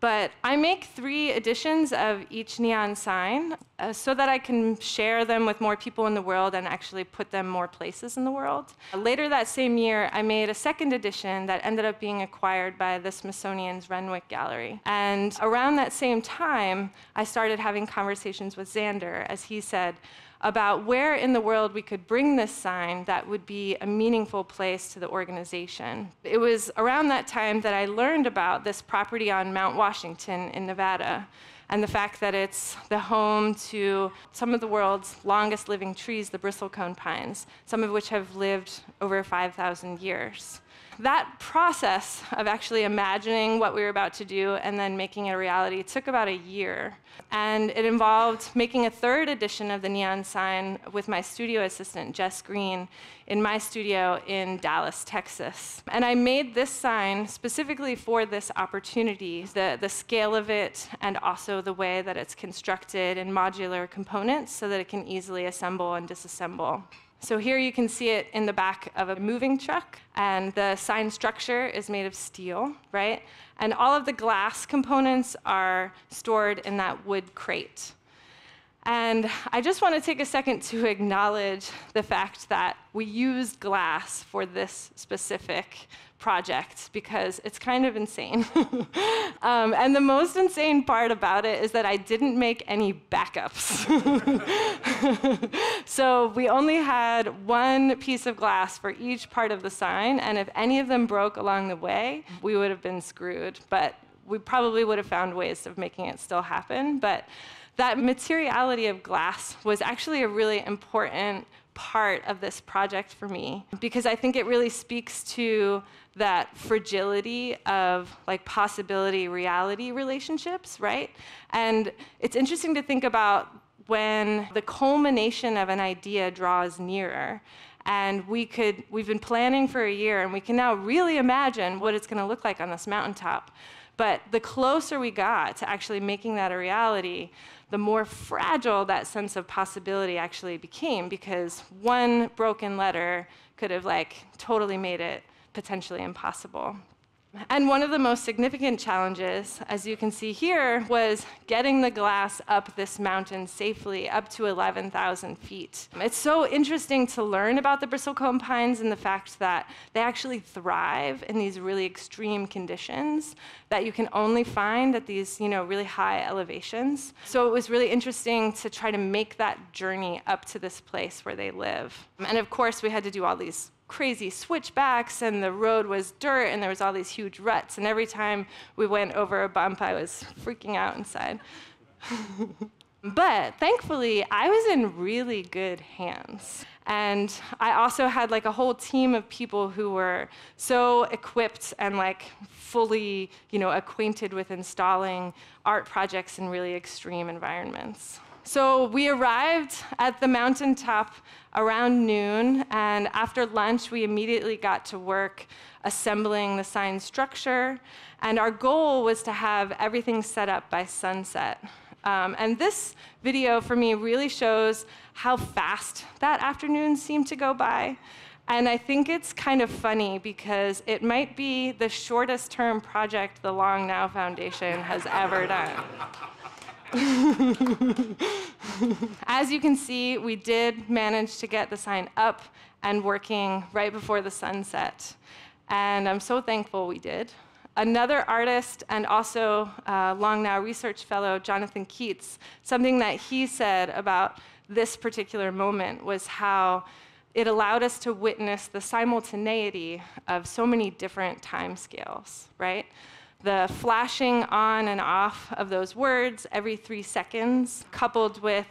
But I make 3 editions of each neon sign so that I can share them with more people in the world and actually put them more places in the world. Later that same year, I made a 2nd edition that ended up being acquired by the Smithsonian's Renwick Gallery. And around that same time, I started having conversations with Xander, as he said, about where in the world we could bring this sign that would be a meaningful place to the organization. It was around that time that I learned about this property on Mount Washington in Nevada, and the fact that it's the home to some of the world's longest living trees, the bristlecone pines, some of which have lived over 5,000 years. That process of actually imagining what we were about to do and then making it a reality took about a year. And it involved making a 3rd edition of the neon sign with my studio assistant, Jess Green, in my studio in Dallas, Texas. And I made this sign specifically for this opportunity, the scale of it and also the way that it's constructed in modular components so that it can easily assemble and disassemble. So here you can see it in the back of a moving truck, and the sign structure is made of steel, right? And all of the glass components are stored in that wood crate. And I just want to take a second to acknowledge the fact that we used glass for this specific project, because it's kind of insane. And the most insane part about it is that I didn't make any backups. So we only had 1 piece of glass for each part of the sign, and if any of them broke along the way, we would have been screwed. But we probably would have found ways of making it still happen. But that materiality of glass was actually a really important part of this project for me, because I think it really speaks to that fragility of like possibility-reality relationships, right? And it's interesting to think about when the culmination of an idea draws nearer. And we've been planning for a year, and we can now really imagine what it's going to look like on this mountaintop. But the closer we got to actually making that a reality, the more fragile that sense of possibility actually became, because 1 broken letter could have like totally made it potentially impossible. And one of the most significant challenges, as you can see here, was getting the glass up this mountain safely, up to 11,000 feet. It's so interesting to learn about the bristlecone pines and the fact that they actually thrive in these really extreme conditions that you can only find at these, really high elevations. So it was really interesting to try to make that journey up to this place where they live. And of course, we had to do all these crazy switchbacks, and the road was dirt, and there was all these huge ruts, and every time we went over a bump, I was freaking out inside. But thankfully, I was in really good hands. And I also had like a whole team of people who were so equipped and like fully, acquainted with installing art projects in really extreme environments. So we arrived at the mountaintop around noon, and after lunch, we immediately got to work assembling the sign structure, and our goal was to have everything set up by sunset. And this video, for me, really shows how fast that afternoon seemed to go by. And I think it's kind of funny because it might be the shortest term project the Long Now Foundation has ever done. As you can see, we did manage to get the sign up and working right before the sunset. And I'm so thankful we did. Another artist and also Long Now research fellow, Jonathan Keats, something that he said about this particular moment was how it allowed us to witness the simultaneity of so many different timescales, right? The flashing on and off of those words every 3 seconds, coupled with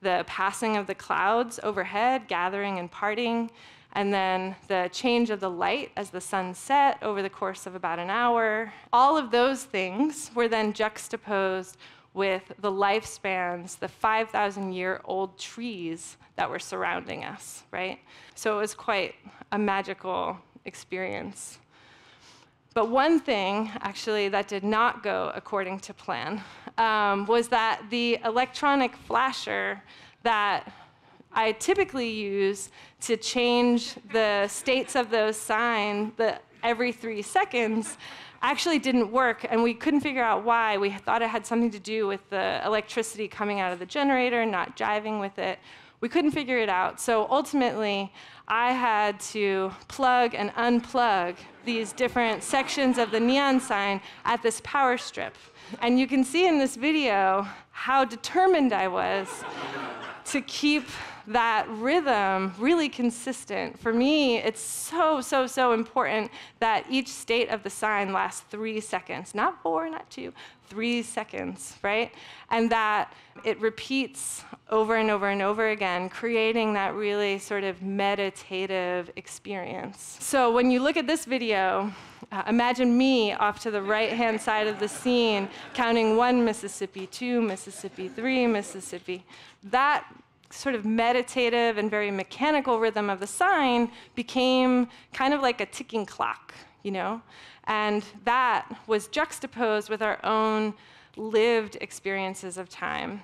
the passing of the clouds overhead, gathering and parting, and then the change of the light as the sun set over the course of about an hour. All of those things were then juxtaposed with the lifespans, the 5,000-year-old trees that were surrounding us, right? So it was quite a magical experience. But one thing, actually, that did not go according to plan was that the electronic flasher that I typically use to change the states of those signs every 3 seconds actually didn't work, and we couldn't figure out why. We thought it had something to do with the electricity coming out of the generator and not jiving with it. We couldn't figure it out, so ultimately I had to plug and unplug these different sections of the neon sign at this power strip. And you can see in this video how determined I was to keep that rhythm really consistent. For me, it's so, so, so important that each state of the sign lasts 3 seconds, not 4, not 2, 3 seconds, right? And that it repeats over and over and over again, creating that really sort of meditative experience. So when you look at this video, imagine me off to the right-hand side of the scene, counting 1 Mississippi, 2 Mississippi, 3 Mississippi. That sort of meditative and very mechanical rhythm of the sign became kind of like a ticking clock, you know? And that was juxtaposed with our own lived experiences of time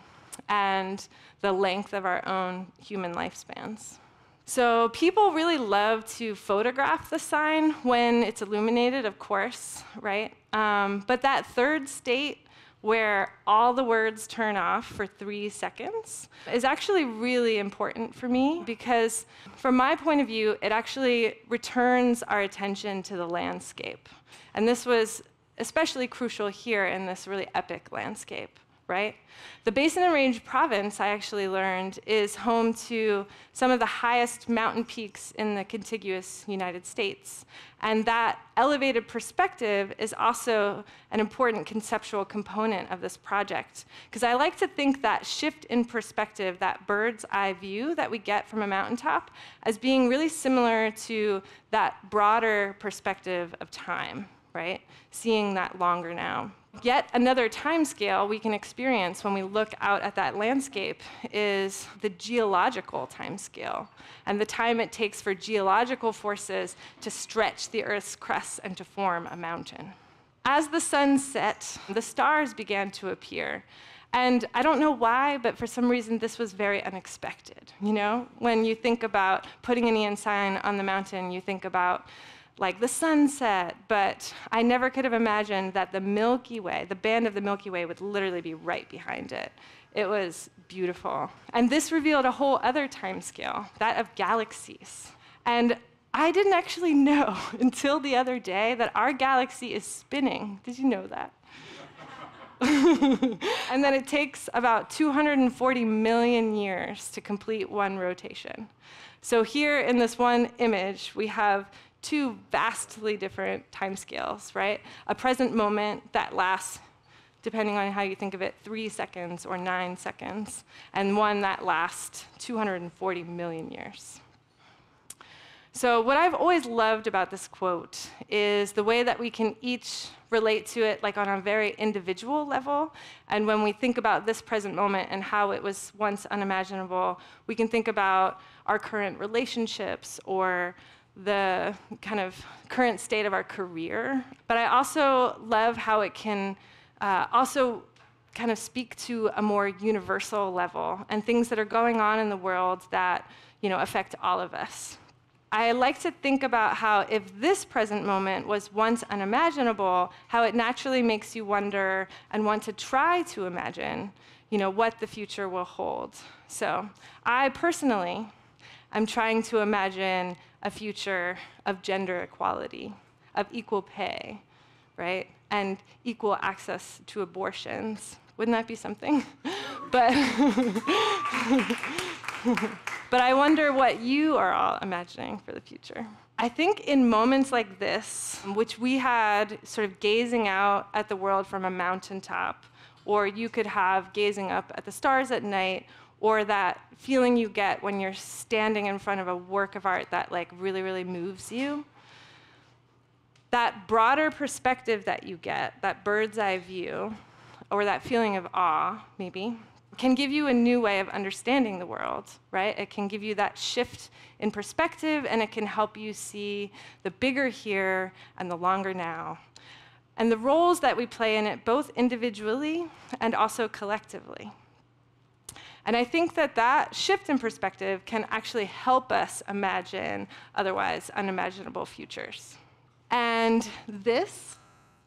and the length of our own human lifespans. So people really love to photograph the sign when it's illuminated, of course, right? But that third state where all the words turn off for 3 seconds is actually really important for me, because from my point of view, it actually returns our attention to the landscape. And this was especially crucial here in this really epic landscape, right? The Basin and Range Province, I actually learned, is home to some of the highest mountain peaks in the contiguous United States. And that elevated perspective is also an important conceptual component of this project. Because I like to think that shift in perspective, that bird's eye view that we get from a mountaintop, as being really similar to that broader perspective of time, right? Seeing that longer now. Yet another timescale we can experience when we look out at that landscape is the geological timescale, and the time it takes for geological forces to stretch the Earth's crust and to form a mountain. As the sun set, the stars began to appear. And I don't know why, but for some reason, this was very unexpected. You know, when you think about putting a neon sign on the mountain, you think about like the sunset, but I never could have imagined that the Milky Way, the band of the Milky Way, would literally be right behind it. It was beautiful. And this revealed a whole other timescale, that of galaxies. And I didn't actually know until the other day that our galaxy is spinning. Did you know that? And then it takes about 240 million years to complete one rotation. So here in this one image, we have two vastly different timescales, right? A present moment that lasts, depending on how you think of it, 3 seconds or 9 seconds, and one that lasts 240 million years. So what I've always loved about this quote is the way that we can each relate to it like on a very individual level. And when we think about this present moment and how it was once unimaginable, we can think about our current relationships or the kind of current state of our career. But I also love how it can also kind of speak to a more universal level and things that are going on in the world that, you know, affect all of us. I like to think about how if this present moment was once unimaginable, how it naturally makes you wonder and want to try to imagine, you know, what the future will hold. So I personally am trying to imagine a future of gender equality, of equal pay, right? And equal access to abortions. Wouldn't that be something? But I wonder what you are all imagining for the future. I think in moments like this, which we had sort of gazing out at the world from a mountaintop, or you could have gazing up at the stars at night, or that feeling you get when you're standing in front of a work of art that like really, really moves you. That broader perspective that you get, that bird's eye view, or that feeling of awe, maybe, can give you a new way of understanding the world, right? It can give you that shift in perspective, and it can help you see the bigger here and the longer now, and the roles that we play in it, both individually and also collectively. And I think that that shift in perspective can actually help us imagine otherwise unimaginable futures. And this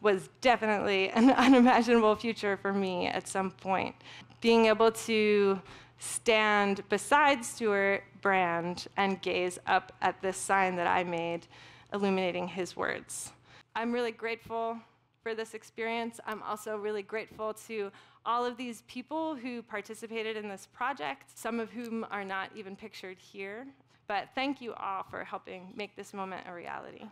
was definitely an unimaginable future for me at some point. Being able to stand beside Stewart Brand and gaze up at this sign that I made, illuminating his words. I'm really grateful for this experience. I'm also really grateful to all of these people who participated in this project, some of whom are not even pictured here. But thank you all for helping make this moment a reality.